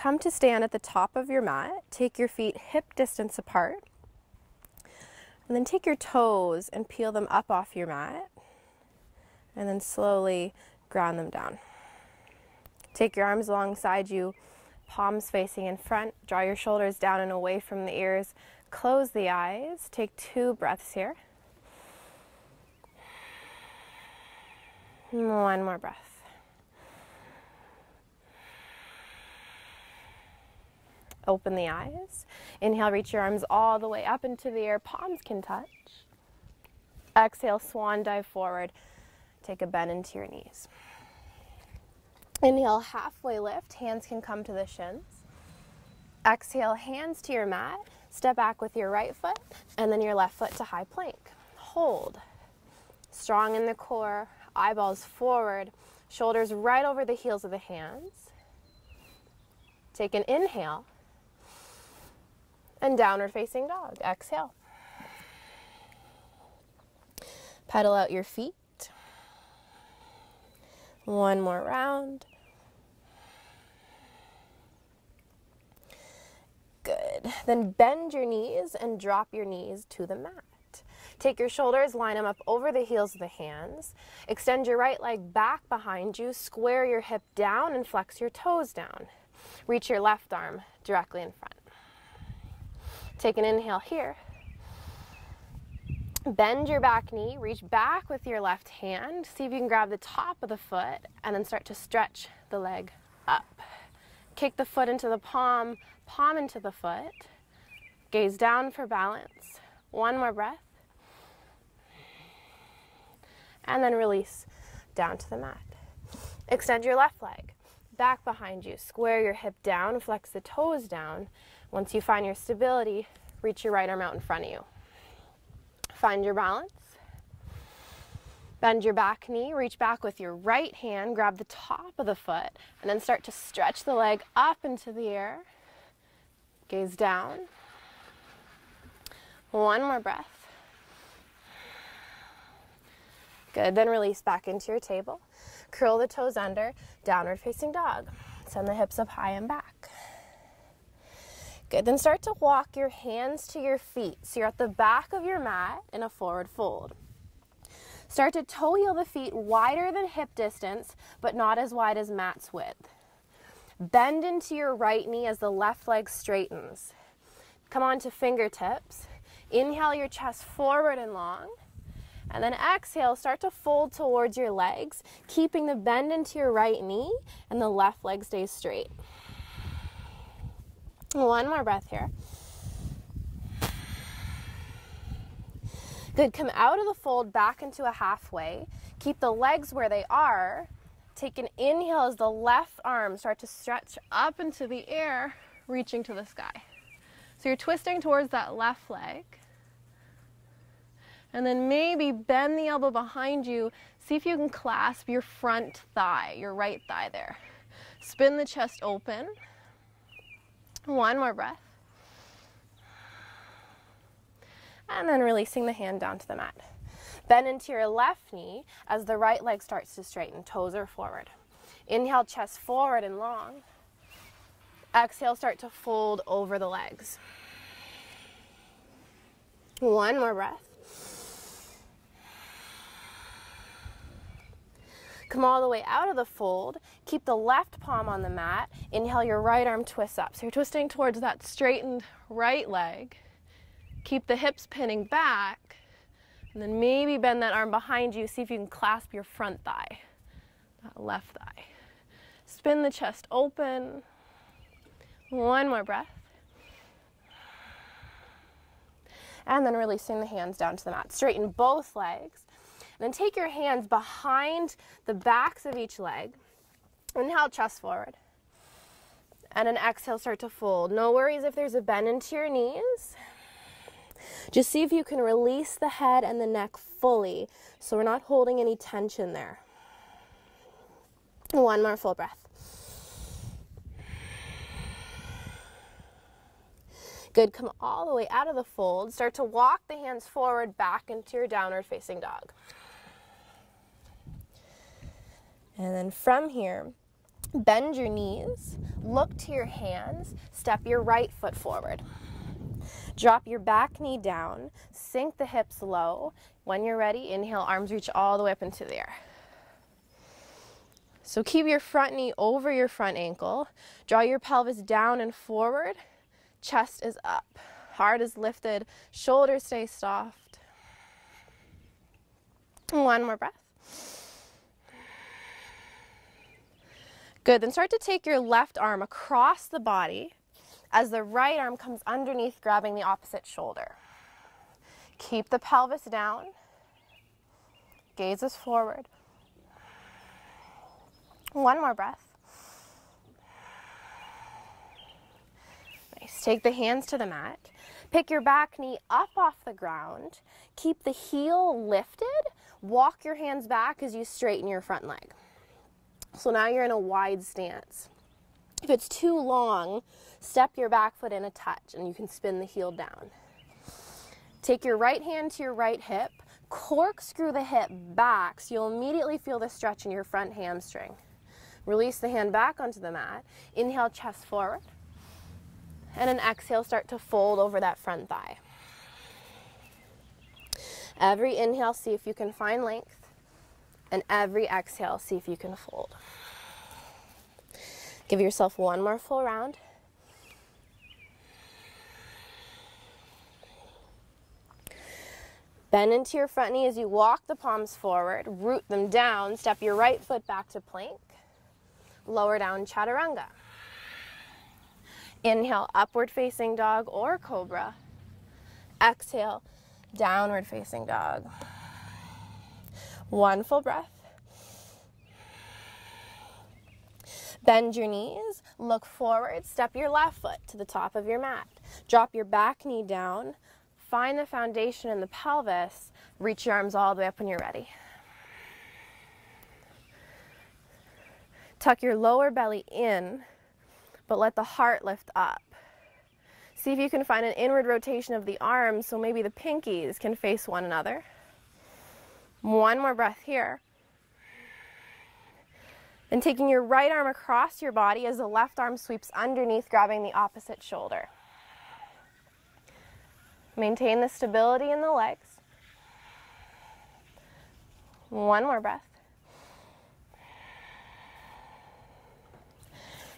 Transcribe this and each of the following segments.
come to stand at the top of your mat, take your feet hip distance apart, and then take your toes and peel them up off your mat, and then slowly ground them down. Take your arms alongside you, palms facing in front, draw your shoulders down and away from the ears, close the eyes, take 2 breaths here. And 1 more breath. Open the eyes. Inhale, reach your arms all the way up into the air, palms can touch. Exhale, swan dive forward. Take a bend into your knees. Inhale, halfway lift, hands can come to the shins. Exhale, hands to your mat. Step back with your right foot and then your left foot to high plank. Hold. Strong in the core, eyeballs forward, shoulders right over the heels of the hands. Take an inhale and downward facing dog. Exhale. Pedal out your feet. 1 more round. Good. Then bend your knees and drop your knees to the mat. Take your shoulders, line them up over the heels of the hands. Extend your right leg back behind you. Square your hip down and flex your toes down. Reach your left arm directly in front. Take an inhale here. Bend your back knee, reach back with your left hand, see if you can grab the top of the foot, and then start to stretch the leg up. Kick the foot into the palm, palm into the foot. Gaze down for balance. 1 more breath. And then release down to the mat. Extend your left leg back behind you. Square your hip down, flex the toes down. Once you find your stability, reach your right arm out in front of you. Find your balance. Bend your back knee, reach back with your right hand, grab the top of the foot, and then start to stretch the leg up into the air. Gaze down. 1 more breath. Good, then release back into your table. Curl the toes under, downward facing dog. Send the hips up high and back. Good, then start to walk your hands to your feet. So you're at the back of your mat in a forward fold. Start to toe heel the feet wider than hip distance, but not as wide as mat's width. Bend into your right knee as the left leg straightens. Come on to fingertips. Inhale your chest forward and long. And then exhale, start to fold towards your legs, keeping the bend into your right knee and the left leg stays straight. 1 more breath here. Good, come out of the fold back into a halfway. Keep the legs where they are. Take an inhale as the left arm start to stretch up into the air, reaching to the sky. So you're twisting towards that left leg. And then maybe bend the elbow behind you. See if you can clasp your front thigh, your right thigh there. Spin the chest open. 1 more breath. And then releasing the hand down to the mat. Bend into your left knee as the right leg starts to straighten, toes are forward. Inhale, chest forward and long. Exhale, start to fold over the legs. 1 more breath. Come all the way out of the fold. Keep the left palm on the mat. Inhale, your right arm twists up. So you're twisting towards that straightened right leg. Keep the hips pinning back. And then maybe bend that arm behind you. See if you can clasp your front thigh, that left thigh. Spin the chest open. 1 more breath. And then releasing the hands down to the mat. Straighten both legs. Then take your hands behind the backs of each leg. Inhale, chest forward. And an exhale, start to fold. No worries if there's a bend into your knees. Just see if you can release the head and the neck fully so we're not holding any tension there. 1 more full breath. Good, come all the way out of the fold. Start to walk the hands forward back into your downward facing dog. And then from here, Bend your knees, look to your hands, step your right foot forward. Drop your back knee down, sink the hips low. When you're ready, inhale, arms reach all the way up into the air. So keep your front knee over your front ankle. Draw your pelvis down and forward. Chest is up. Heart is lifted. Shoulders stay soft. One more breath. Good. Then start to take your left arm across the body as the right arm comes underneath, grabbing the opposite shoulder. Keep the pelvis down. Gaze is forward. One more breath. Nice. Take the hands to the mat. Pick your back knee up off the ground. Keep the heel lifted. Walk your hands back as you straighten your front leg. So now you're in a wide stance. If it's too long, step your back foot in a touch and you can spin the heel down. Take your right hand to your right hip. Corkscrew the hip back so you'll immediately feel the stretch in your front hamstring. Release the hand back onto the mat. Inhale, chest forward. And an exhale, start to fold over that front thigh. Every inhale, see if you can find length. And every exhale, see if you can fold. Give yourself one more full round. Bend into your front knee as you walk the palms forward, root them down, step your right foot back to plank, lower down, chaturanga. Inhale, upward facing dog or cobra. Exhale, downward facing dog. One full breath. Bend your knees, look forward, step your left foot to the top of your mat. Drop your back knee down, find the foundation in the pelvis, reach your arms all the way up when you're ready. Tuck your lower belly in, but let the heart lift up. See if you can find an inward rotation of the arms so maybe the pinkies can face one another. One more breath here. And taking your right arm across your body as the left arm sweeps underneath, grabbing the opposite shoulder. Maintain the stability in the legs. One more breath.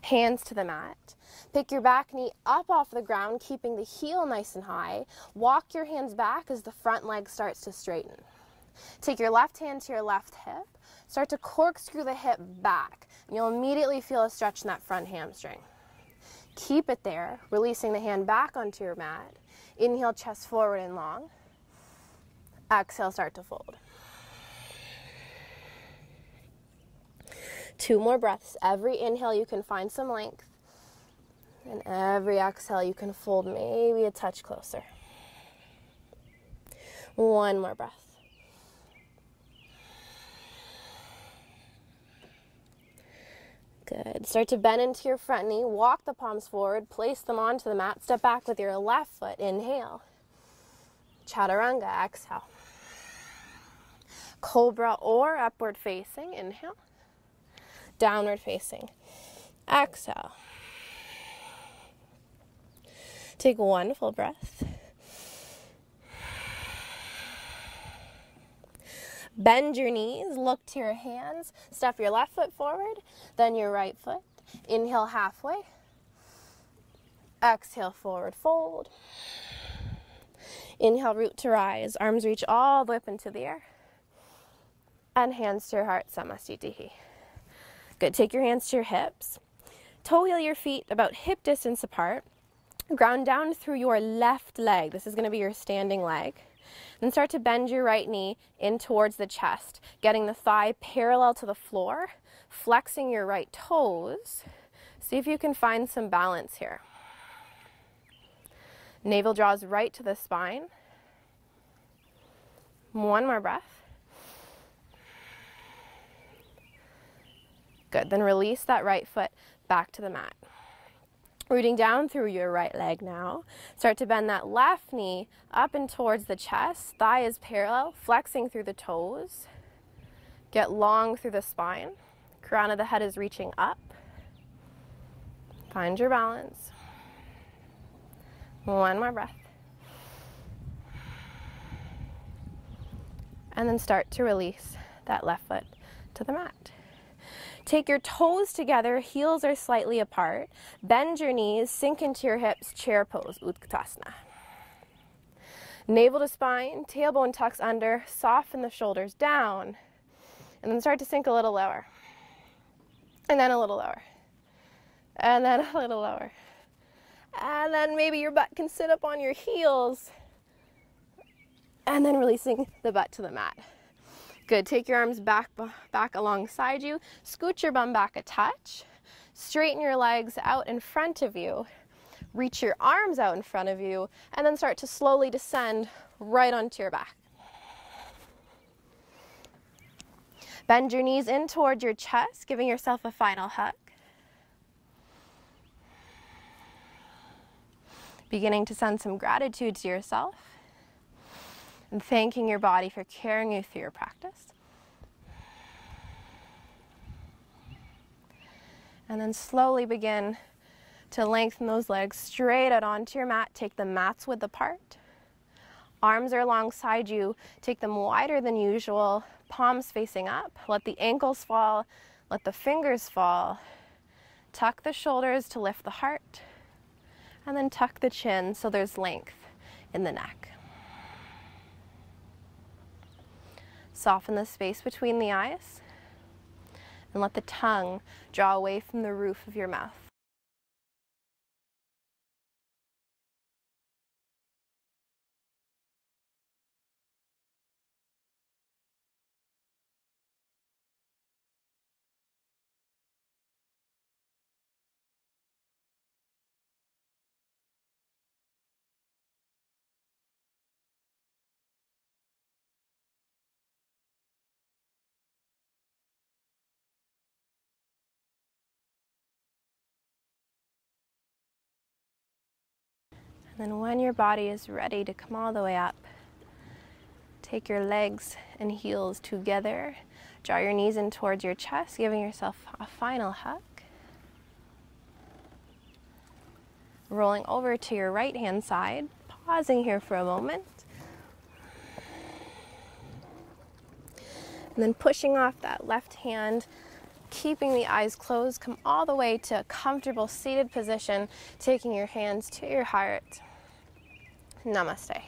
Hands to the mat. Pick your back knee up off the ground, keeping the heel nice and high. Walk your hands back as the front leg starts to straighten. Take your left hand to your left hip. Start to corkscrew the hip back, and you'll immediately feel a stretch in that front hamstring. Keep it there, releasing the hand back onto your mat. Inhale, chest forward and long. Exhale, start to fold. Two more breaths. Every inhale, you can find some length. And every exhale, you can fold maybe a touch closer. One more breath. Good. Start to bend into your front knee, walk the palms forward, place them onto the mat, step back with your left foot, inhale, chaturanga, exhale, cobra or upward facing, inhale, downward facing, exhale. Take one full breath. Bend your knees, look to your hands, step your left foot forward, then your right foot. Inhale, halfway. Exhale, forward fold. Inhale, root to rise. Arms reach all the way up into the air. And hands to your heart, samasthiti. Good, take your hands to your hips. Toe heel your feet about hip distance apart. Ground down through your left leg. This is going to be your standing leg. Then start to bend your right knee in towards the chest, getting the thigh parallel to the floor, flexing your right toes. See if you can find some balance here. Navel draws right to the spine. One more breath. Good. Then release that right foot back to the mat. Rooting down through your right leg now. Start to bend that left knee up and towards the chest. Thigh is parallel, flexing through the toes. Get long through the spine. Crown of the head is reaching up. Find your balance. One more breath. And then start to release that left foot to the mat. Take your toes together, heels are slightly apart. Bend your knees, sink into your hips, chair pose, Utkatasana. Navel to spine, tailbone tucks under, soften the shoulders down, and then start to sink a little lower. And then a little lower. And then a little lower. And then maybe your butt can sit up on your heels. And then releasing the butt to the mat. Good, take your arms back alongside you, scoot your bum back a touch, straighten your legs out in front of you, reach your arms out in front of you, and then start to slowly descend right onto your back. Bend your knees in towards your chest, giving yourself a final hug. Beginning to send some gratitude to yourself and thanking your body for carrying you through your practice. And then slowly begin to lengthen those legs straight out onto your mat. Take the mat's width apart. Arms are alongside you. Take them wider than usual. Palms facing up. Let the ankles fall. Let the fingers fall. Tuck the shoulders to lift the heart. And then tuck the chin so there's length in the neck. Soften the space between the eyes and let the tongue draw away from the roof of your mouth. And then when your body is ready to come all the way up, take your legs and heels together, draw your knees in towards your chest, giving yourself a final hug. Rolling over to your right hand side, pausing here for a moment. And then pushing off that left hand, keeping the eyes closed, come all the way to a comfortable seated position, taking your hands to your heart. Namaste.